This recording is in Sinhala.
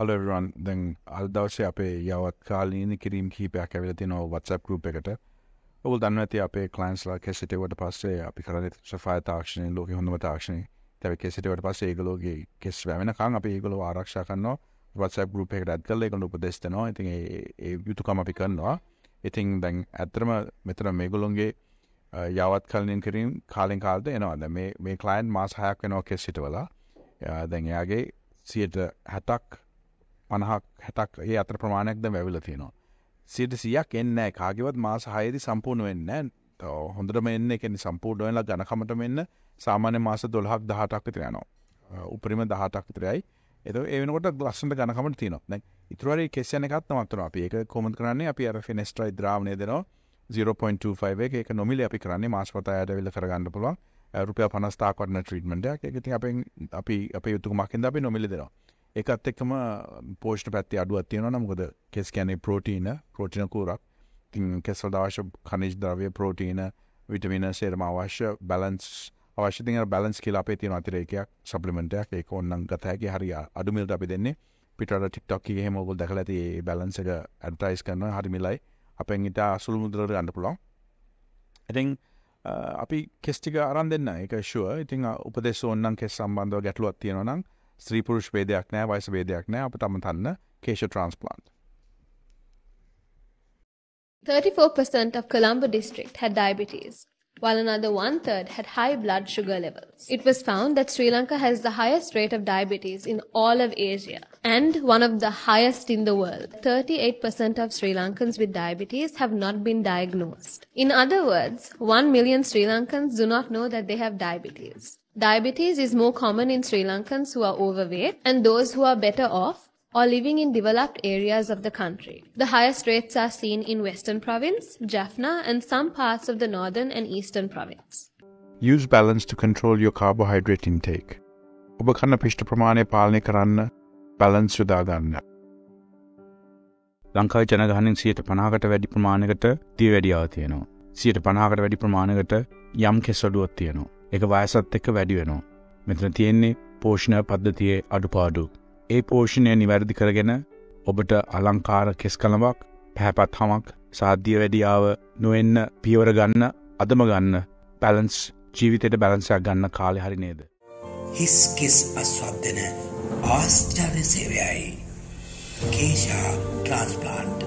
Hello everyone. Then I'll dawse ape yawat kalini kirim kipayak awila thiyena WhatsApp group ekata. Ogal danna athi ape clients la kesete wata passe api karanne safaya taakshane loke hondama taakshane. Tawe kesete wata passe egaloge kes wenakan api egalo araksha karanawa WhatsApp group ekata add karala egalo upadesh denawa. Ithin e yutukama api karanawa. Ithin then atharama methana megolonge yawat kalini kirim kalen kalata enawa. Then me client mas 6ak wenawa kesete wala. Then eyage 70ක් 50ක් 60ක් ඒ අතර ප්‍රමාණයක් දැන් වැවිලා තියෙනවා. 100ක් එන්නේ නැහැ. කාගේවත් මාස 6 දී සම්පූර්ණ වෙන්නේ නැහැ. හොඳටම එන්නේ කියන්නේ සම්පූර්ණ වෙනලා ඝනකමටම එන්න සාමාන්‍ය මාස 12ක් 18ක් විතර යනවා. උපරිම 18ක් විතරයි. ඒතකොට ඒ වෙනකොට ලස්සනට ඝනකමට තියෙනවා. දැන් ඊටු වල කෙස්යන් එකක් නවත්තනවා. අපි ඒක කොහොමද කරන්නේ? අපි අර Finasteride ද්‍රාවණය දෙනවා 0.25 එක. ඒක නොමිලේ අපි කරන්නේ මාස 7ක් ඇදවිලා කරගන්න පුළුවන්. රුපියල් 50000ක් වටින ට්‍රීට්මන්ට් එකක්. ඒක ඉතින් අපෙන් අපි අපේ යුතුයකමක් හින්දා අපි නොමිලේ දෙනවා. එකත් එක්කම පෝෂණ පැත්තේ අඩුවක් තියෙනවා නම් මොකද කෙස් කියන්නේ ප්‍රෝටීන කෝරක්. ඉතින් කෙස් වල අවශ්‍ය ඛනිජ ද්‍රව්‍ය, ප්‍රෝටීන, විටමින, සේරම අවශ්‍ය බැලන්ස් අවශ්‍ය දෙන බැලන්ස් කියලා අපේ තියෙන අතිරේකයක් සප්ලිමන්ට් එකක්. ඒක ඕනනම් ගත හැකි. හරිය අඩු මිලට අපි දෙන්නේ. පිටරට TikTok එකේ එහෙම ඔයගොල්ලෝ දැකලා ඇති මේ බැලන්ස් එක ඇඩ්වර්ටයිස් කරනවා. හරි මිලයි. අපෙන් ඊට අසුළු මුදලට ගන්න පුළුවන්. ඉතින් අපි කෙස් ටික අරන් දෙන්න. ඒක ෂුවර්. ඉතින් උපදේශ ඕනනම් කෙස් සම්බන්ධව ගැටලුවක් තියෙනවා නම් Sri Purush Vedyak Naya, Vaisa Vedyak Naya, Apatamathanna, Kesha Transplant. 34% of Colombo district had diabetes, while another one-third had high blood sugar levels. It was found that Sri Lanka has the highest rate of diabetes in all of Asia and one of the highest in the world. 38% of Sri Lankans with diabetes have not been diagnosed. In other words, 1 million Sri Lankans do not know that they have diabetes. Diabetes is more common in Sri Lankans who are overweight and those who are better off or living in developed areas of the country. The highest rates are seen in Western Province, Jaffna and some parts of the Northern and Eastern Province. Use balance to control your carbohydrate intake. ඔබ කන පිෂ්ඨ ප්‍රමාණය පාලනය කරන්න බැලන්ස් යොදා ගන්න. ලංකාවේ ජනගහනයෙන් 50%කට වැඩි ප්‍රමාණයකට දිය වැඩියාව තියෙනවා. 50%කට වැඩි ප්‍රමාණයකට යම් කෙස් අඩුවක් තියෙනවා. ඒක වයසත් එක්ක වැඩි වෙනවා. මෙතන තියෙන්නේ පෝෂණ පද්ධතියේ අඩුපාඩු. ඒ පෝෂණය නිවැරදි කරගෙන ඔබට අලංකාර කෙස් කලමක්, පැහැපත් හමක්, සාධ්‍ය වැඩියාව නොවෙන්න පියවර ගන්න, අදම ගන්න, බැලන්ස් ජීවිතේට බැලන්ස් එකක් ගන්න කාලේ හරි නේද? හිස් කෙස් අස්වැද්දන ආශ්චර්ය සේවයයි. කේෂා ට්‍රාන්ස්ප්ලාන්ට්